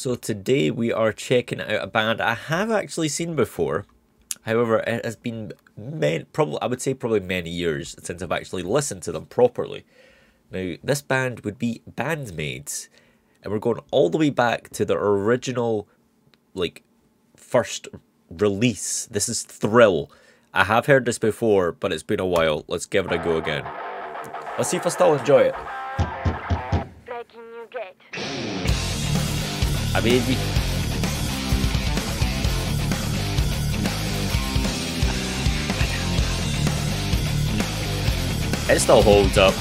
So today we are checking out a band I have actually seen before. However, it has been probably many years since I've actually listened to them properly. Now, this band would be Band-Maid, and we're going all the way back to their original, like, first release. This is Thrill. I have heard this before, but it's been a while. Let's give it a go again. Let's see if I still enjoy it. I mean, it still holds up.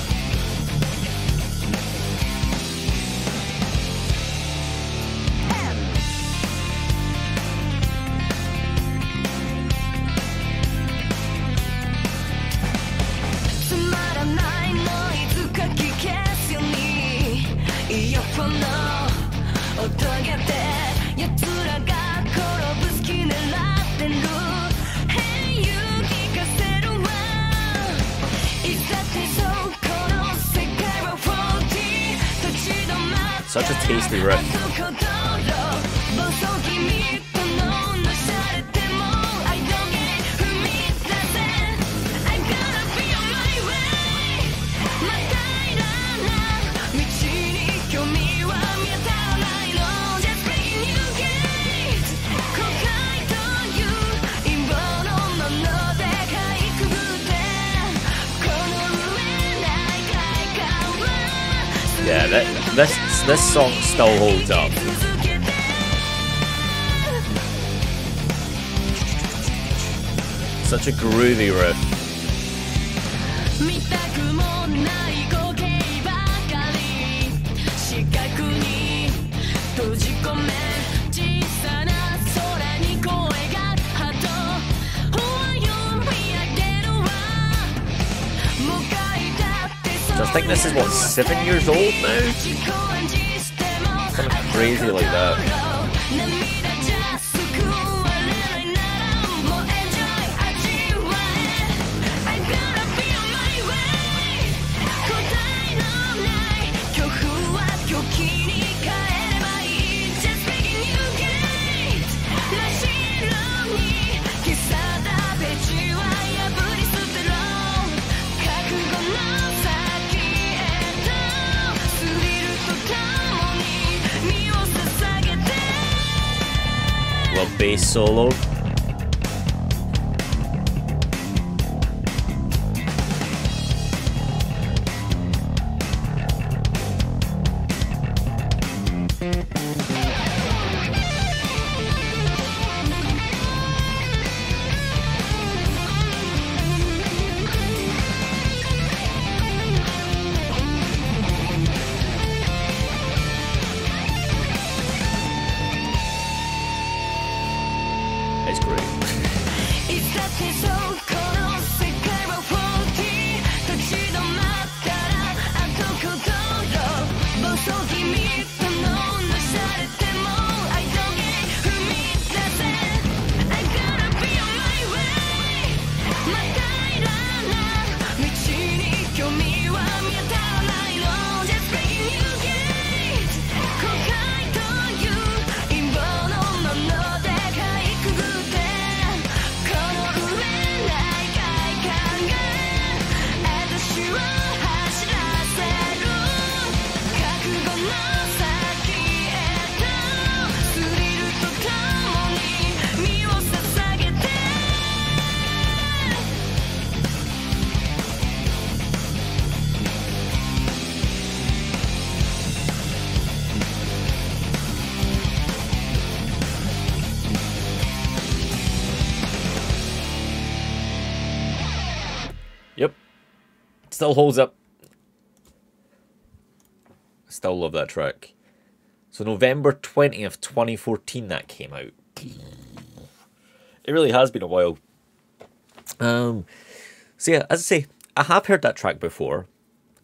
Such a tasty riff. Yeah, this song still holds up. Such a groovy riff. I think this is, what, 7 years old now? Something crazy like that. Bass solo. It's great. Still holds up. Still love that track. So November 20th, 2014 that came out. It really has been a while. So yeah, as I say, I have heard that track before.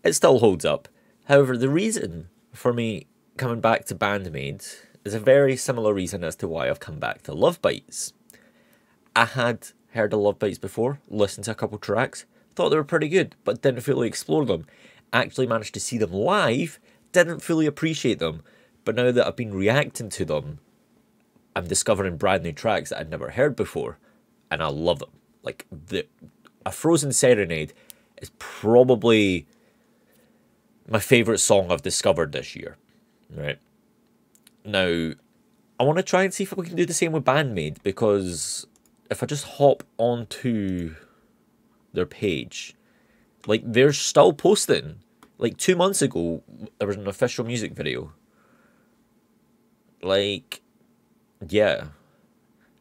It still holds up. However, the reason for me coming back to Band-Maid is a very similar reason as to why I've come back to Love Bites. I had heard of Love Bites before, listened to a couple tracks, thought they were pretty good, but didn't fully explore them. Actually managed to see them live, didn't fully appreciate them, But now that I've been reacting to them, I'm discovering brand new tracks that I'd never heard before, and I love them. Like, A Frozen Serenade is probably my favourite song I've discovered this year, right? Now, I want to try and see if we can do the same with Band-Maid, because if I just hop onto their page, like, they're still posting. Like, 2 months ago, there was an official music video. Like, yeah.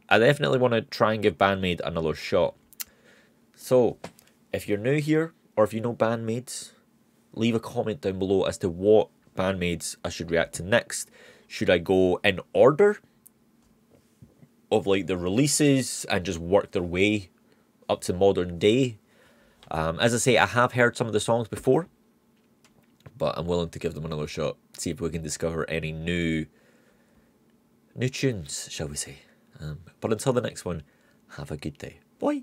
I definitely want to try and give Band-Maid another shot. So, if you're new here, or if you know Band-Maid, leave a comment down below as to what Band-Maid I should react to next. Should I go in order of, like, the releases and just work their way up to modern day? As I say, I have heard some of the songs before, but I'm willing to give them another shot. See if we can discover any new tunes, shall we say. But until the next one, have a good day. Bye.